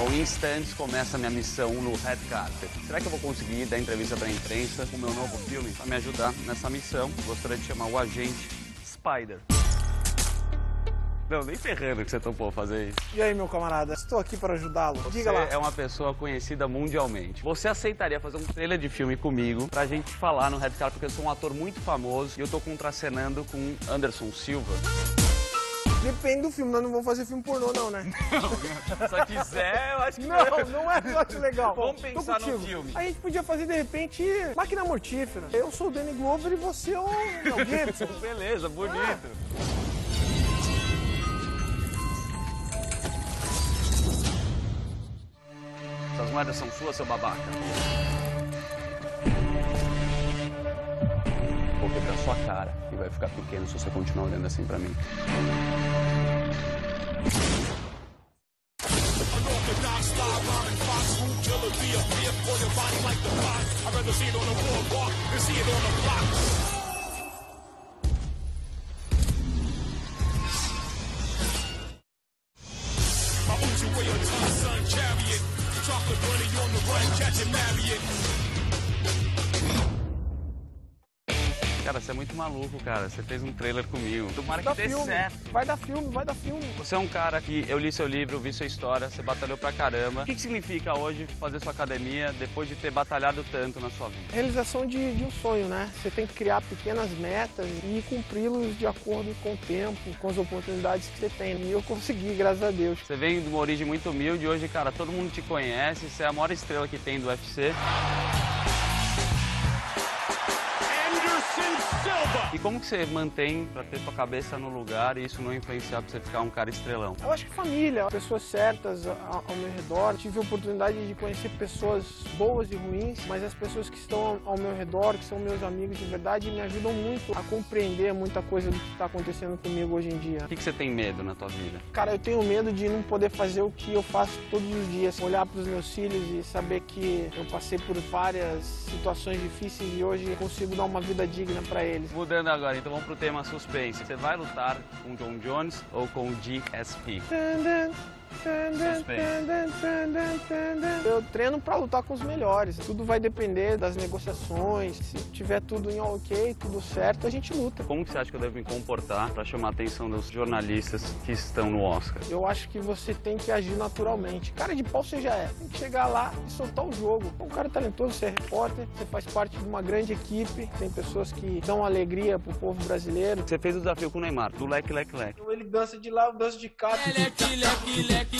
Bom, em instantes começa a minha missão no Red Carpet. Será que eu vou conseguir dar entrevista para a imprensa com o meu novo filme? Para me ajudar nessa missão, gostaria de chamar o agente Spider. Não, nem ferrando que você topou fazer isso. E aí, meu camarada? Estou aqui para ajudá-lo. Diga lá. Você é uma pessoa conhecida mundialmente. Você aceitaria fazer um trailer de filme comigo pra gente falar no Red Carpet? Porque eu sou um ator muito famoso e eu tô contracenando com Anderson Silva. Depende do filme, nós não vamos fazer filme pornô, não, né? Não, se quiser, eu acho que... Não, não é plot legal. Vamos pensar no filme. A gente podia fazer, de repente, Máquina Mortífera. Eu sou o Danny Glover e você é o Gibson. Beleza, bonito. Ah. As moedas são suas, seu babaca. Vou quebrar sua cara e vai ficar pequeno se você continuar olhando assim pra mim. Cara, você é muito maluco, cara. Você fez um trailer comigo. Tomara que dê certo. Vai dar filme, vai dar filme. Você é um cara que eu li seu livro, vi sua história, você batalhou pra caramba. O que significa hoje fazer sua academia depois de ter batalhado tanto na sua vida? Realização de um sonho, né? Você tem que criar pequenas metas e cumpri-los de acordo com o tempo, com as oportunidades que você tem. E eu consegui, graças a Deus. Você vem de uma origem muito humilde. Hoje, cara, todo mundo te conhece. Você é a maior estrela que tem do UFC. E como que você mantém pra ter sua cabeça no lugar e isso não influenciar pra você ficar um cara estrelão? Eu acho que família, pessoas certas ao meu redor. Tive a oportunidade de conhecer pessoas boas e ruins, mas as pessoas que estão ao meu redor, que são meus amigos de verdade, me ajudam muito a compreender muita coisa do que tá acontecendo comigo hoje em dia. O que você tem medo na tua vida? Cara, eu tenho medo de não poder fazer o que eu faço todos os dias. Olhar pros meus filhos e saber que eu passei por várias situações difíceis e hoje consigo dar uma vida digna pra eles. Mudando agora, então vamos pro tema suspense. Você vai lutar com John Jones ou com o GSP? Eu treino pra lutar com os melhores. Tudo vai depender das negociações. Se tiver tudo em ok, tudo certo, a gente luta. Como que você acha que eu devo me comportar pra chamar a atenção dos jornalistas que estão no Oscar? Eu acho que você tem que agir naturalmente. Cara de pau você já é. Tem que chegar lá e soltar o jogo. É um cara talentoso, você é repórter, você faz parte de uma grande equipe. Tem pessoas que dão alegria pro povo brasileiro. Você fez o desafio com o Neymar, do leque, leque, leque. Ele dança de lá, eu danço de cá. Leque, leque, leque. Girando,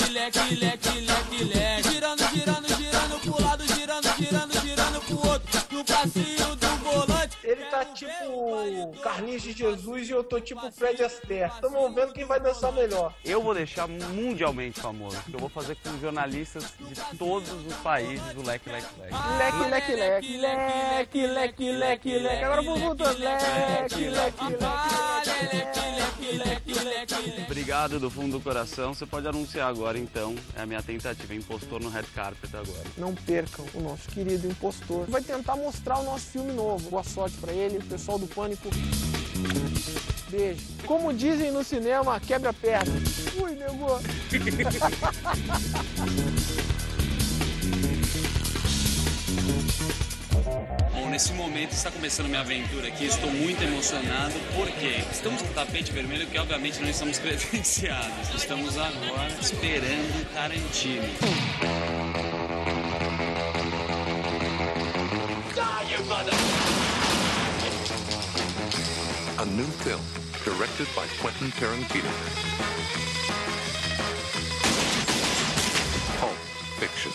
girando, girando pro lado, girando, girando, girando pro outro. No passeio do volante. Ele tá tipo Carlinhos de Jesus e eu tô tipo Fred Astaire. Estamos vendo quem vai dançar melhor. Eu vou deixar mundialmente famoso. Eu vou fazer com jornalistas de todos os países do leque, leque, leque. Leque, leque, leque. Leque, leque, leque, leque. Agora vou voltar. Leque, leque, leque. Obrigado do fundo do coração. Você pode anunciar agora, então, é a minha tentativa. Impostor no Red Carpet agora. Não percam o nosso querido impostor. Vai tentar mostrar o nosso filme novo. Boa sorte pra ele, o pessoal do Pânico. Beijo. Como dizem no cinema, quebra a perna. Ui, negou. Bom, nesse momento está começando minha aventura aqui, estou muito emocionado, porque estamos no tapete vermelho, que obviamente não estamos credenciados. Estamos agora esperando o Tarantino. A new film, directed by Quentin Tarantino. Pulp Fiction.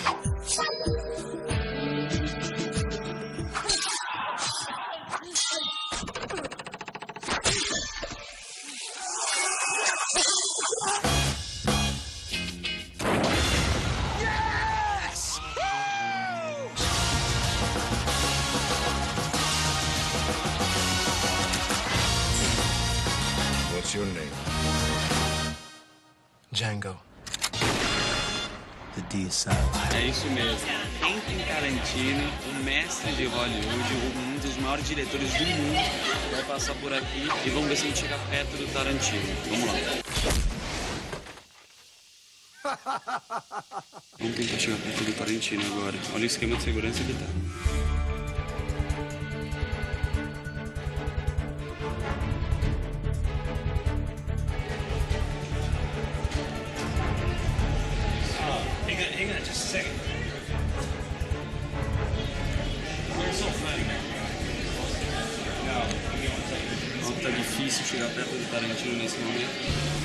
Your name? Django. The D is silent. É isso mesmo. Quentin Tarantino, o mestre de Hollywood, um dos maiores diretores do mundo, vai passar por aqui e vamos ver se a gente chega perto do Tarantino. Vamos lá. Vamos tentar chegar perto do Tarantino agora. Olha o esquema de segurança que tá. Hang on just a second. We're so funny. Não, tá difícil chegar perto do Tarantino nesse momento.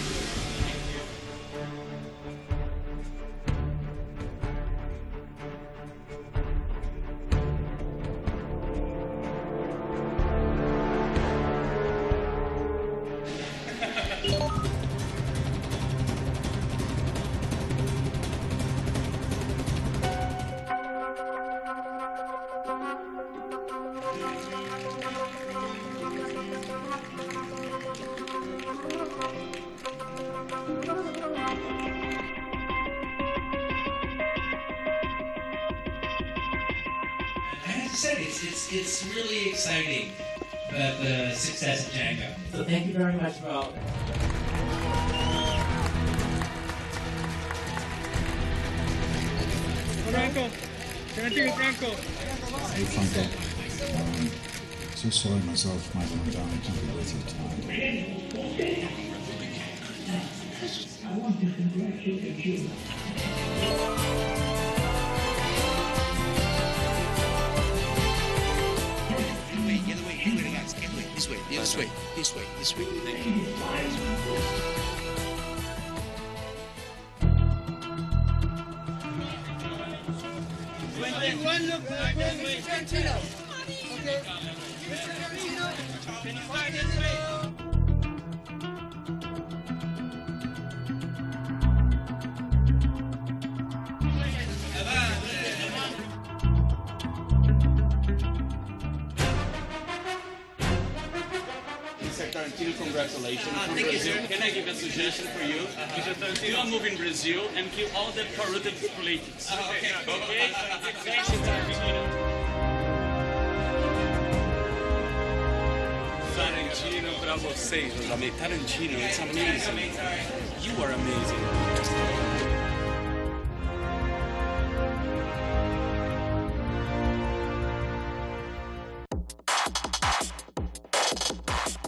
It's really exciting about the success of Django. So thank you very much for all. Franco, Tarantino Franco. Hey Franco, I'm so sorry myself for my long time. I can't be with you tonight. I want to congratulate you. This way. Thank you. One look at Mr. Tarantino. Okay. Mr. Tarantino. Can you find his way? Congratulations from Brazil. Can I give a suggestion for you? Mr. Tarantino, don't move in Brazil and kill all the corrupted politics. Okay? Tarantino pra vocês, meus amigos. Tarantino, it's amazing. You are amazing.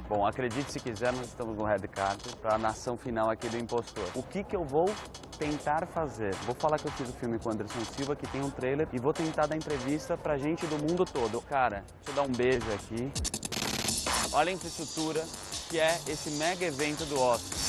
Bom, acredite se quiser, nós estamos no Red Carpet para a nação final aqui do Impostor. O que eu vou tentar fazer? Vou falar que eu fiz o filme com o Anderson Silva, que tem um trailer, e vou tentar dar entrevista pra gente do mundo todo. Cara, deixa eu dar um beijo aqui. Olha a infraestrutura que é esse mega evento do Oscar.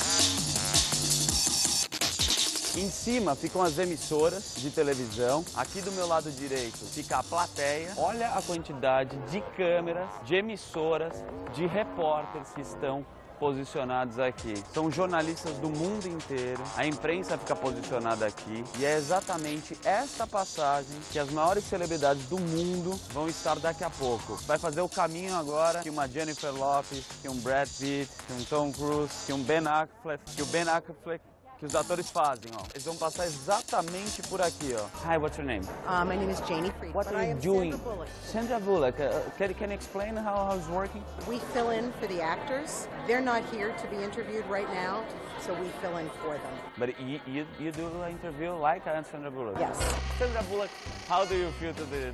Em cima ficam as emissoras de televisão, aqui do meu lado direito fica a plateia. Olha a quantidade de câmeras, de emissoras, de repórteres que estão posicionados aqui. São jornalistas do mundo inteiro, a imprensa fica posicionada aqui e é exatamente esta passagem que as maiores celebridades do mundo vão estar daqui a pouco. Vai fazer o caminho agora que uma Jennifer Lopez, que um Brad Pitt, que um Tom Cruise, que um Ben Affleck, que o Ben Affleck que os atores fazem, ó. Eles vão passar exatamente por aqui, ó. Hi, what's your name? My name is Janie. What are you doing? Sandra Bullock. Can you explain how it's working? We fill in for the actors. They're not here to be interviewed right now, so we fill in for them. But you do the interview like Sandra Bullock? Yes. Sandra Bullock, how do you feel today?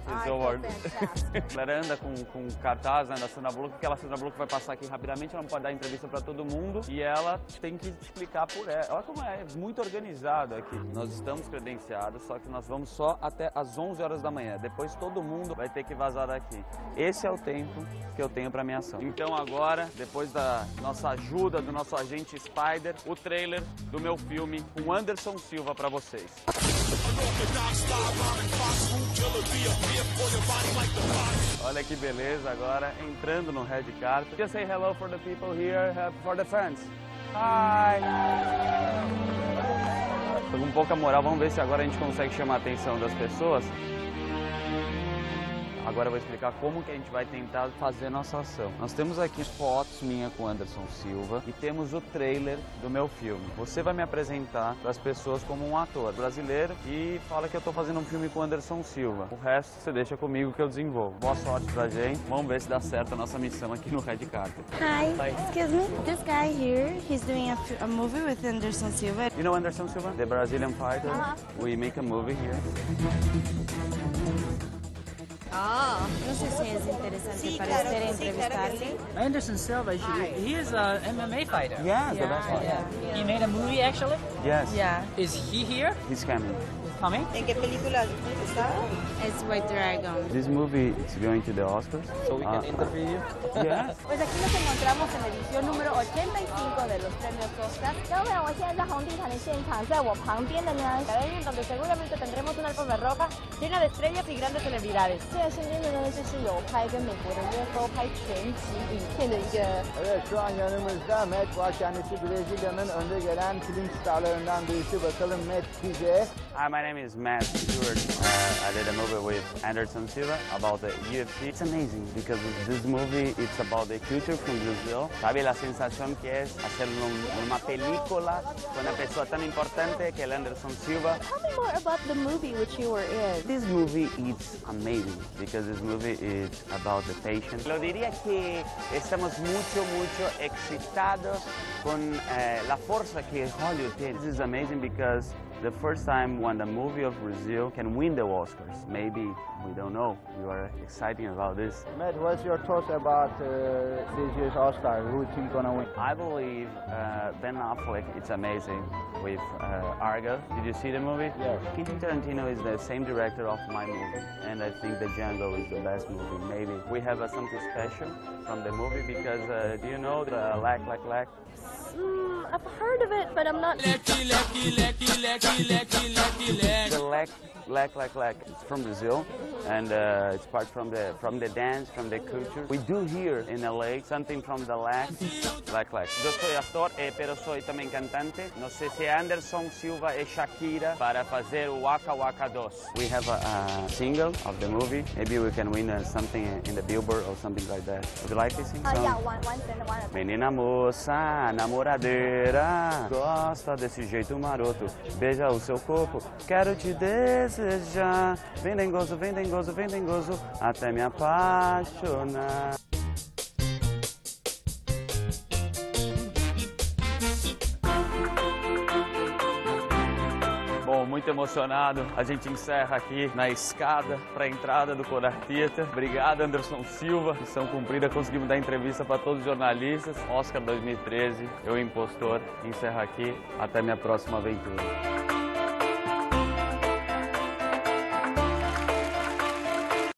Ela anda com cartaz, né, da Sandra Bullock, porque a Sandra Bullock vai passar aqui rapidamente, ela não pode dar entrevista pra todo mundo, e ela tem que explicar por ela. Olha como é muito organizado aqui. Nós estamos credenciados, só que nós vamos só até as 11 horas da manhã. Depois todo mundo vai ter que vazar daqui. Esse é o tempo que eu tenho pra minha ação. Então agora, depois da nossa ajuda, do nosso agente Spider, o trailer do meu filme com Anderson Silva pra vocês. Olha que beleza agora, entrando no Red Carpet. Just say hello for the people here, for the fans. Hi! Tô com pouca moral, vamos ver se agora a gente consegue chamar a atenção das pessoas. Agora eu vou explicar como que a gente vai tentar fazer nossa ação. Nós temos aqui fotos minha com Anderson Silva e temos o trailer do meu filme. Você vai me apresentar para as pessoas como um ator brasileiro e fala que eu tô fazendo um filme com Anderson Silva. O resto você deixa comigo que eu desenvolvo. Boa sorte pra gente. Vamos ver se dá certo a nossa missão aqui no Red Carpet. Hi. Hi. Excuse me. This guy here, he's doing a movie with Anderson Silva. You know Anderson Silva? The Brazilian fighter. We make a movie here. Ah, oh, não sei se é interessante para Anderson Silva, he is an MMA fighter. Yeah, the best fighter. Yeah. Yeah. He made a movie actually? Yes. Yeah. Is he here? He's coming. Coming? Em que película está? It's White Dragon. This movie is going to the Oscars. So we can interview you? Yes. Pues aquí nos encontramos en la edición número 85 de los premios Oscar. Donde seguramente tendremos una alfombra roja llena de estrellas y grandes celebridades. Evet, şu an yanımızda Met bu akşamki Brezilya'nın önde gelen film starlarından birisi. Bakalım Met bize. My name is Matt Stewart. I did a movie with Anderson Silva about the UFC. It's amazing because this movie it's about the culture from Brazil. Sabe la sensación que es hacer una película con una persona tan importante que el Anderson Silva. Tell me more about the movie which you were in. This movie it's amazing because this movie is about the patient. Lo diría que estamos mucho excitados con la fuerza que Hollywood tiene. This is amazing because the first time when the movie of Brazil can win the Oscars. Maybe, we don't know. We are excited about this. Matt, what's your thoughts about this year's Oscar? Who do you think gonna win? I believe Ben Affleck, it's amazing, with Argo. Did you see the movie? Yes. Quentin Tarantino is the same director of my movie, and I think that Django is the best movie, maybe. We have something special from the movie because, do you know the lack? I've heard of it, but I'm not... The lack. It's from Brazil, and it's part from the dance, from the culture. We do here in LA something from the lack. Yo soy actor, pero soy también cantante. No sé si Anderson Silva e Shakira para fazer o Waka Waka 2. We have a single of the movie. Maybe we can win something in the Billboard or something like that. Would you like this song? Yeah, one. Menina moça, namoradeira, gosta desse jeito maroto. Beija o seu corpo, quero te desejar. Vem dengoso, até me apaixonar. Bom, muito emocionado. A gente encerra aqui na escada para a entrada do Coral Theater. Obrigado, Anderson Silva. Missão cumprida, conseguimos dar entrevista para todos os jornalistas. Oscar 2013, eu impostor. Encerro aqui. Até minha próxima aventura.